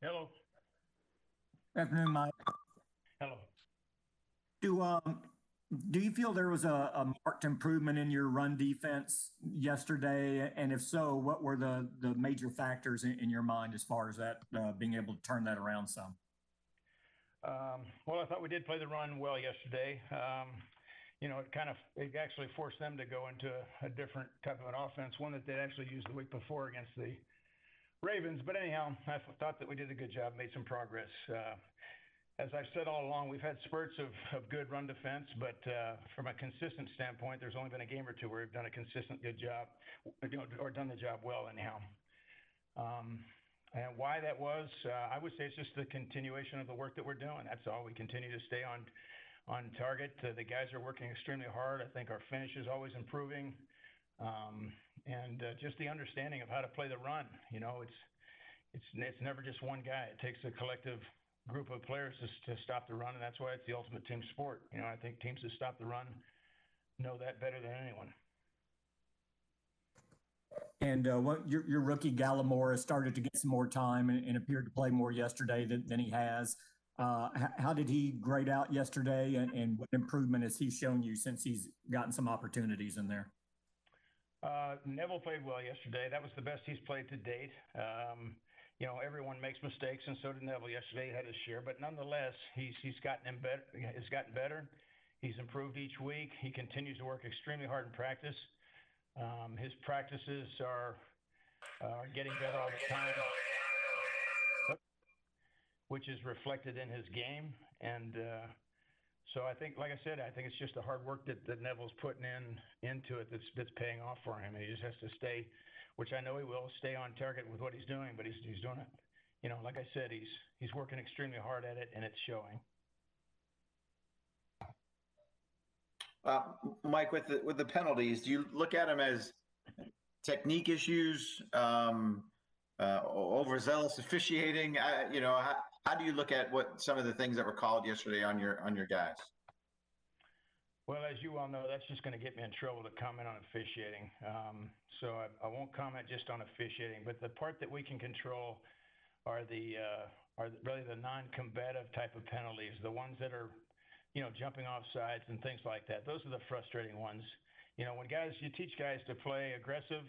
Hello. Good afternoon, Mike. Hello. Do you feel there was a marked improvement in your run defense yesterday? And if so, what were the major factors in your mind as far as that being able to turn that around some? Well, I thought we did play the run well yesterday. You know, it actually forced them to go into a different type of an offense, one that they'd actually used the week before against the Ravens. But anyhow, I thought that we did a good job, made some progress. As I've said all along, we've had spurts of good run defense, but from a consistent standpoint, there's only been a game or two where we've done a consistent good job, or done the job well anyhow. And why that was, I would say it's just the continuation of the work that we're doing. That's all. We continue to stay on target. The guys are working extremely hard. I think our finish is always improving. And just the understanding of how to play the run. You know, it's never just one guy. It takes a collective group of players to stop the run, and that's why it's the ultimate team sport. You know, I think teams that stop the run know that better than anyone. And your rookie Gallimore has started to get some more time and appeared to play more yesterday than he has. How did he grade out yesterday, and what improvement has he shown you since he's gotten some opportunities in there? Neville played well yesterday. That was the best he's played to date. You know, everyone makes mistakes, and so did Neville yesterday. He had his share, but nonetheless, he's gotten better. He's gotten better. He's improved each week. He continues to work extremely hard in practice. His practices are getting better all the time, which is reflected in his game. And so I think, like I said, I think it's just the hard work that Neville's putting into it that's paying off for him. And he just has to stay, which I know he will, stay on target with what he's doing, but he's doing it. You know, like I said, he's working extremely hard at it, and it's showing. Mike, with the penalties, do you look at them as technique issues, overzealous officiating? You know, how do you look at what some of the things that were called yesterday on your guys? Well, as you all know, that's just going to get me in trouble to comment on officiating. So I won't comment just on officiating, but the part that we can control are really the non-combative type of penalties, the ones that are, you know, jumping off sides and things like that. Those are the frustrating ones. You know, when you teach guys to play aggressive,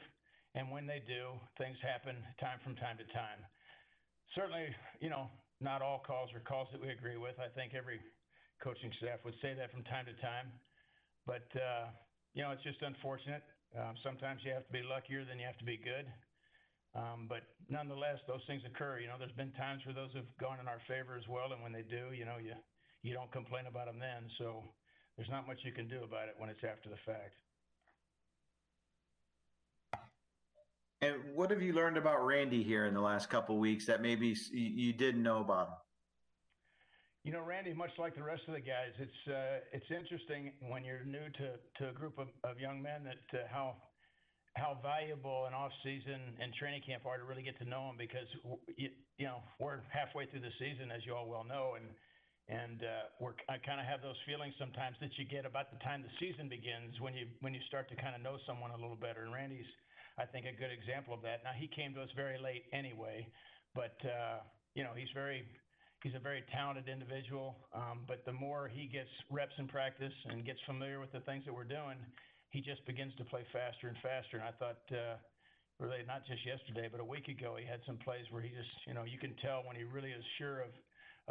and when they do, things happen from time to time. Certainly, you know, not all calls are calls that we agree with. I think every coaching staff would say that from time to time. But, you know, it's just unfortunate. Sometimes you have to be luckier than you have to be good. But nonetheless, those things occur. You know, there's been times where those have gone in our favor as well. And when they do, you know, you don't complain about them then. So there's not much you can do about it when it's after the fact. And what have you learned about Randy here in the last couple of weeks that maybe you didn't know about him? You know, Randy, much like the rest of the guys, it's interesting when you're new to a group of young men that how valuable an off-season and training camp are to really get to know them, because you know, we're halfway through the season, as you all well know, and I kind of have those feelings sometimes that you get about the time the season begins when you start to kind of know someone a little better. And Randy's, I think, a good example of that. Now, he came to us very late anyway, but you know, he's a very talented individual, but the more he gets reps in practice and gets familiar with the things that we're doing, he just begins to play faster and faster. And I thought, really not just yesterday, but a week ago, he had some plays where he just, you know, you can tell when he really is sure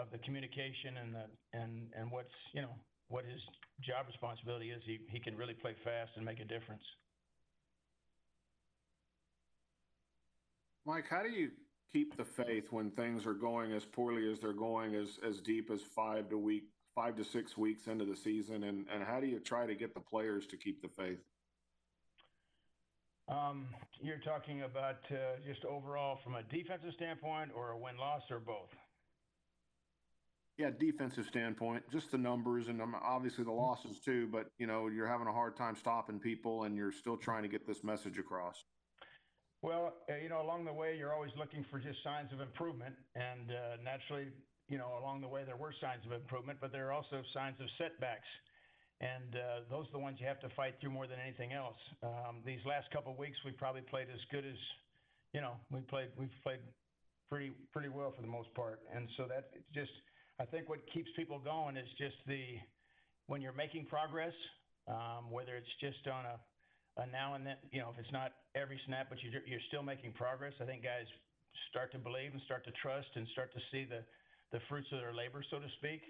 of the communication and what's, you know, what his job responsibility is. He can really play fast and make a difference. Mike, how do you keep the faith when things are going as poorly as they're going, as deep as 5 to 6 weeks into the season, and how do you try to get the players to keep the faith? You're talking about just overall from a defensive standpoint, or a win-loss, or both? Yeah, defensive standpoint, just the numbers, and obviously the losses too, but you know, you're having a hard time stopping people, and you're still trying to get this message across. Well, you know, along the way, you're always looking for just signs of improvement. And naturally, you know, along the way, there were signs of improvement, but there are also signs of setbacks. And those are the ones you have to fight through more than anything else. These last couple of weeks, we probably played as good as, you know, we've played pretty well for the most part. And so that just, I think what keeps people going is just when you're making progress, whether it's just on a now and then, you know, if it's not every snap, but you're still making progress. I think guys start to believe and start to trust and start to see the fruits of their labor, so to speak.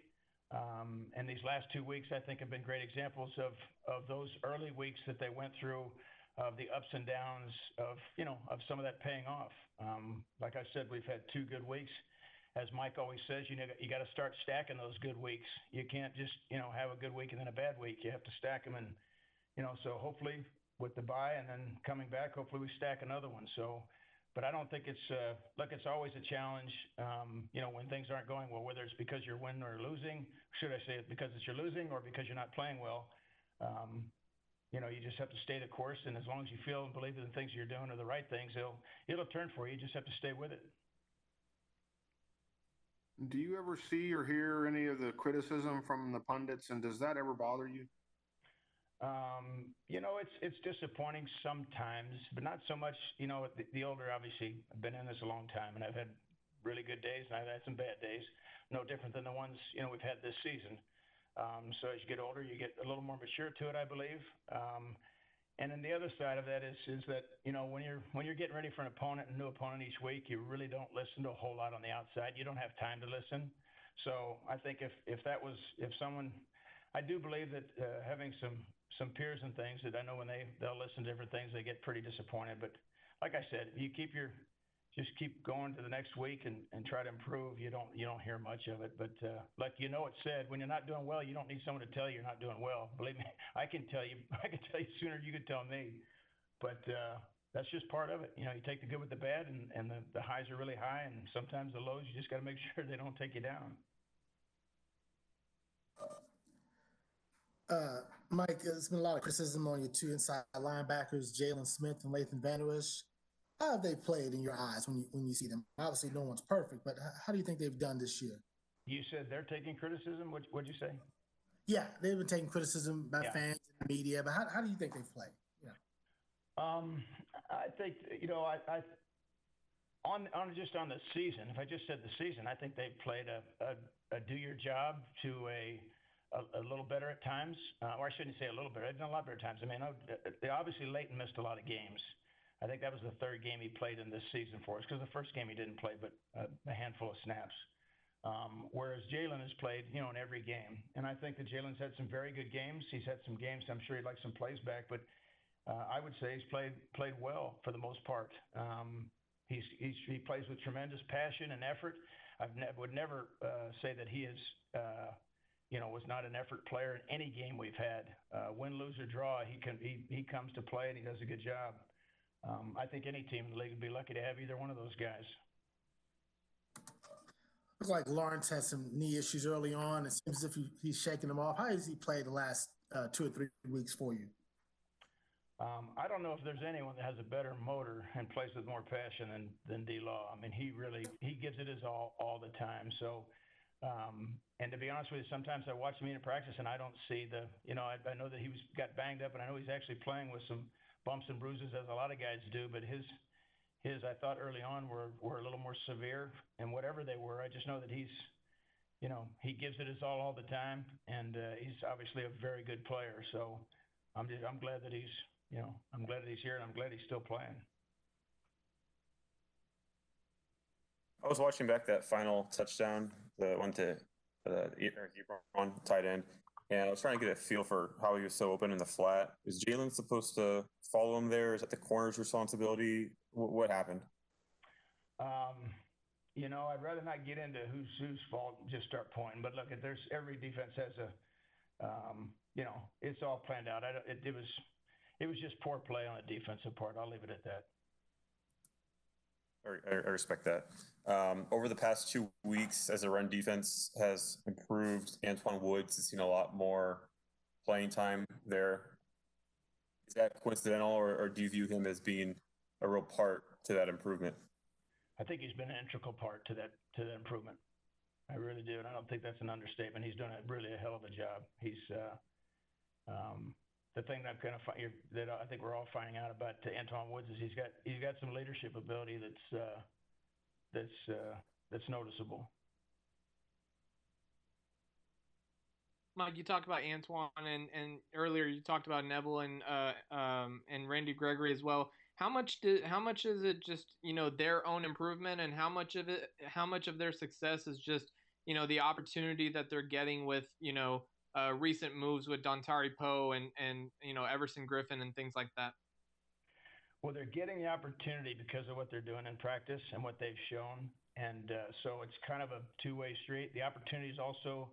And these last 2 weeks, I think, have been great examples of those early weeks that they went through, of the ups and downs of some of that paying off. Like I said, we've had 2 good weeks. As Mike always says, you got to start stacking those good weeks. You can't just, have a good week and then a bad week. You have to stack them. And, so hopefully with the bye and then coming back, hopefully we stack another one. So, but I don't think it's it's always a challenge, when things aren't going well, whether it's because you're winning or losing, should I say it because it's you're losing or because you're not playing well. You just have to stay the course, and as long as you feel and believe that the things you're doing are the right things, it'll turn for you. You just have to stay with it. Do you ever see or hear any of the criticism from the pundits, and does that ever bother you? It's disappointing sometimes, but not so much. The older, obviously, I've been in this a long time, and I've had really good days, and I've had some bad days, no different than the ones, we've had this season. So as you get older, you get a little more mature to it, I believe. And then the other side of that is that, when you're getting ready for an opponent, a new opponent each week, you really don't listen to a whole lot on the outside. You don't have time to listen. So I think if someone, I do believe that having some peers and things that I know when they'll listen to different things, they get pretty disappointed. But like I said, you keep going to the next week and try to improve. You don't hear much of it, but like it's said, when you're not doing well, you don't need someone to tell you you're not doing well. Believe me, I can tell you sooner than you could tell me. But that's just part of it. You take the good with the bad, and the highs are really high, and sometimes the lows. You just got to make sure they don't take you down. Mike, there's been a lot of criticism on your 2 inside linebackers, Jaylon Smith and Leighton Vander Esch. How have they played in your eyes when you see them? Obviously, no one's perfect, but how do you think they've done this year? You said they're taking criticism? What'd you say? Yeah, they've been taking criticism by fans and the media, but how do you think they've played? Yeah. I think, I on just on the season, if I just said the season, I think they've played a do your job to a little better at times. Or I shouldn't say a little better. I've done a lot better at times. I mean, obviously Leighton missed a lot of games. I think that was the 3rd game he played in this season for us, because the 1st game he didn't play, but a handful of snaps. Whereas Jaylen has played, in every game. And I think that Jaylen's had some very good games. He's had some games, I'm sure he'd like some plays back, but I would say he's played well for the most part. He plays with tremendous passion and effort. I would never say that he is, was not an effort player in any game we've had. Win, lose, or draw, he comes to play and he does a good job. I think any team in the league would be lucky to have either one of those guys. Looks like Lawrence had some knee issues early on. It seems as if he's shaking them off. How has he played the last 2 or 3 weeks for you? I don't know if there's anyone that has a better motor and plays with more passion than D. Law. I mean, he gives it his all the time. So, and to be honest with you, sometimes I watch him in practice and I don't see I know that got banged up, and I know he's actually playing with some bumps and bruises, as a lot of guys do, but his I thought early on were a little more severe, and whatever they were, I just know that he's, he gives it his all the time, and he's obviously a very good player. So I'm glad that he's, I'm glad that he's here, and I'm glad he's still playing. I was watching back that final touchdown, the one to Eric Ebron, tight end. And I was trying to get a feel for how he was so open in the flat. Is Jaylen supposed to follow him there? Is that the corner's responsibility? What happened? I'd rather not get into whose fault and just start pointing. But look, there's every defense has a, it's all planned out. It was just poor play on the defensive part. I'll leave it at that. I respect that. Over the past 2 weeks, as the run defense has improved, Antoine Woods has seen a lot more playing time there. Is that coincidental, or do you view him as being a real part to that improvement? I think he's been an integral part to that improvement. I really do, and I don't think that's an understatement. He's doing really a hell of a job. He's the thing that I think we're all finding out about Antoine Woods is he's got some leadership ability that's that's noticeable. Mike, you talked about Antoine, and earlier you talked about Neville and Randy Gregory as well. How much is it just, you know, their own improvement, and how much of their success is just, you know, the opportunity that they're getting with, you know, recent moves with Dontari Poe and you know, Everson Griffin and things like that? Well, they're getting the opportunity because of what they're doing in practice and what they've shown, and so it's kind of a two-way street. The opportunities also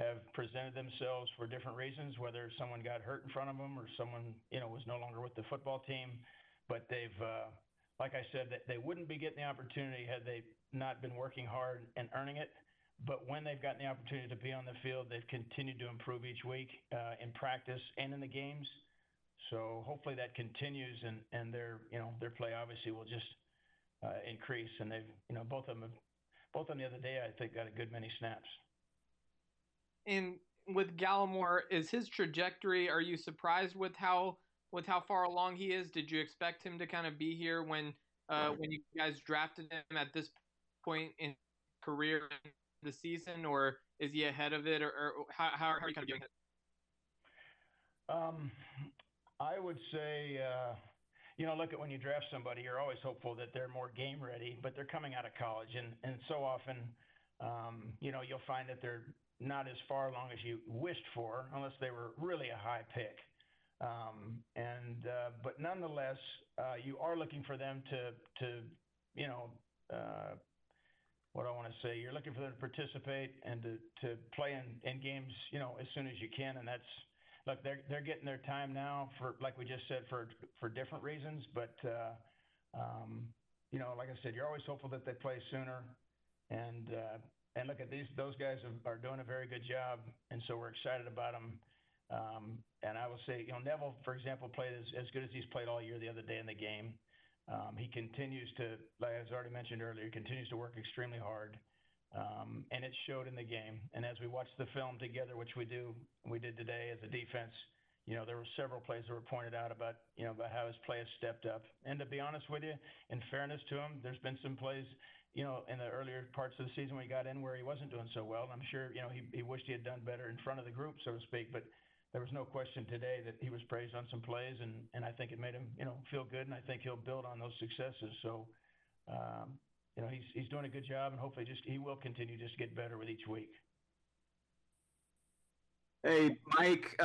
have presented themselves for different reasons, whether someone got hurt in front of them or someone, you know, was no longer with the football team. But they've, like I said, they wouldn't be getting the opportunity had they not been working hard and earning it. But when they've gotten the opportunity to be on the field, they've continued to improve each week in practice and in the games. So hopefully that continues, and their, you know, their play obviously will just increase. And they've, you know, both of them the other day, I think, got a good many snaps. And with Gallimore, is his trajectory, are you surprised with how far along he is? Did you expect him to kind of be here when you guys drafted him at this point in career in the season, or is he ahead of it, or how are you kind of doing it? I would say, you know, look at when you draft somebody, you're always hopeful that they're more game ready, but they're coming out of college, and so often, you know, you'll find that they're not as far along as you wished for, unless they were really a high pick. But nonetheless, you are looking for them to you know, what I want to say, you're looking for them to participate and to play in games, you know, as soon as you can. And that's, look, they're getting their time now for, like we just said, for different reasons. But, you know, like I said, you're always hopeful that they play sooner, and look at those guys are doing a very good job, and so we're excited about them. And I will say, you know, Neville, for example, played as good as he's played all year the other day in the game. He continues to, like I already mentioned earlier, he continues to work extremely hard, and it showed in the game. And as we watched the film together, which we did today as a defense, you know, there were several plays that were pointed out about, you know, about how his play has stepped up. And to be honest with you, in fairness to him, there's been some plays, you know, in the earlier parts of the season when he got in where he wasn't doing so well. And I'm sure, you know, he wished he had done better in front of the group, so to speak. But there was no question today that he was praised on some plays, and I think it made him, you know, feel good. And I think he'll build on those successes. So, you know, he's doing a good job, and hopefully he will continue just to get better with each week. Hey, Mike,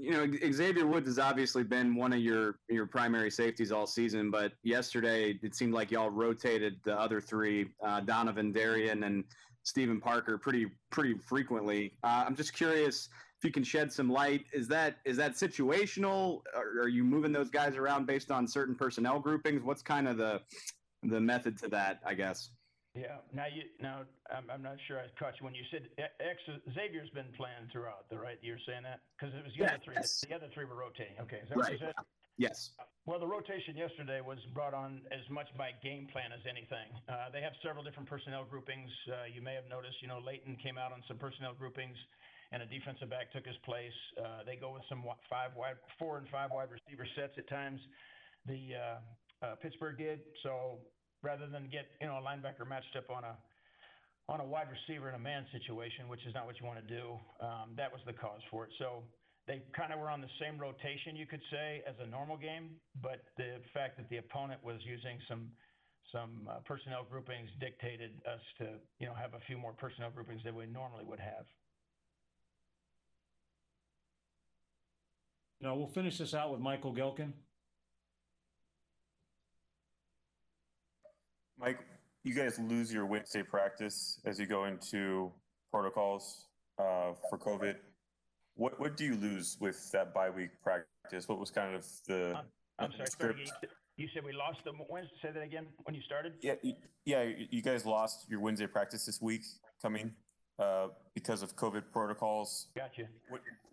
you know, Xavier Woods has obviously been one of your primary safeties all season, but yesterday it seemed like y'all rotated the other three, Donovan, Darian, and Stephen Parker pretty frequently. I'm just curious if you can shed some light. Is that situational? Are you moving those guys around based on certain personnel groupings? What's kind of the method to that, I guess? Yeah. Now I'm not sure I caught you when you said Xavier's been playing throughout, right? You're saying that because it was the other three. Yes. The other three were rotating. Okay. Is that right. What you said? Yes. Well, the rotation yesterday was brought on as much by game plan as anything. They have several different personnel groupings. You may have noticed, you know, Leighton came out on some personnel groupings, and a defensive back took his place. They go with some 4 and 5 wide receiver sets at times. Pittsburgh did so. Rather than get, you know, a linebacker matched up on a wide receiver in a man situation, which is not what you want to do, that was the cause for it. So they kind of were on the same rotation, you could say, as a normal game, but the fact that the opponent was using some personnel groupings dictated us to, you know, have a few more personnel groupings than we normally would have. Now we'll finish this out with Michael Gelkin. Mike, you guys lose your Wednesday practice as you go into protocols for COVID. What do you lose with that bye-week practice? What was kind of the I'm sorry, script? You said we lost the Wednesday. Say that again when you started? Yeah. You guys lost your Wednesday practice this week coming because of COVID protocols. Gotcha.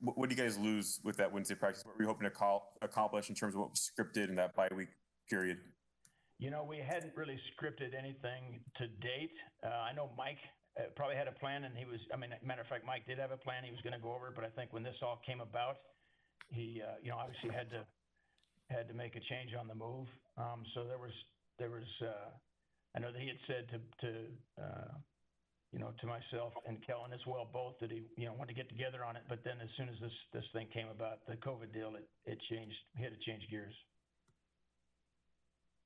What do you guys lose with that Wednesday practice? What were you hoping to accomplish in terms of what was scripted in that bye-week period? You know, we hadn't really scripted anything to date. I know Mike probably had a plan, and matter of fact, Mike did have a plan he was going to go over, but I think when this all came about, he, you know, obviously had to make a change on the move. So there was I know that he had said to myself and Kellen as well, both, that he, wanted to get together on it. But then as soon as this thing came about, the COVID deal, it changed. He had to change gears.